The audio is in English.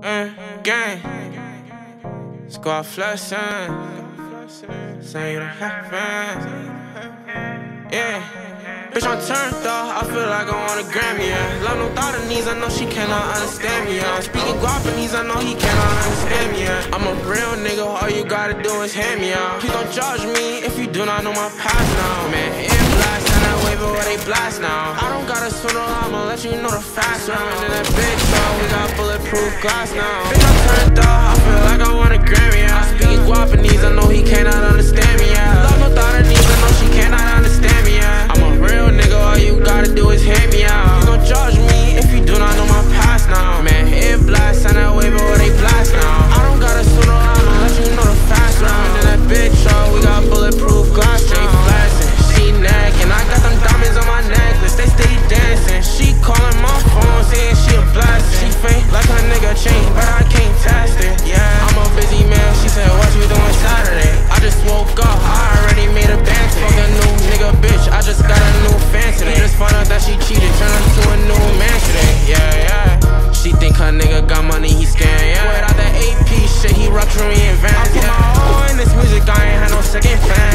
Gang, squad flushing. Say you don't have fans. Yeah, bitch, I'm turned off. I feel like I want a Grammy. Yeah, love no Thailandese. I know she cannot understand me. Yeah, I'm speaking Guapanese. I know he cannot understand me. Yeah, I'm a real nigga. All you gotta do is hand me out. Please don't judge me if you do not know my past now, man. Blast now. I don't gotta swim around, I'ma let you know the facts. Ramming in that bitch, so we got bulletproof glass now. Bitch, I'm turned off, I feel like I want a Grammy. Yeah. I speak Guapanese, I know he cannot understand me. Yeah. Love no Thailandese, I know she cannot understand me. Yeah. I'm a real nigga, all you gotta do is hate me out. You gon' judge me if you do not know my past now. Man, it blasts and that wave, but they blast now. I don't gotta swim around, I'ma let you know the facts. Ramming in that bitch, so we got bulletproof glass now. Second fan.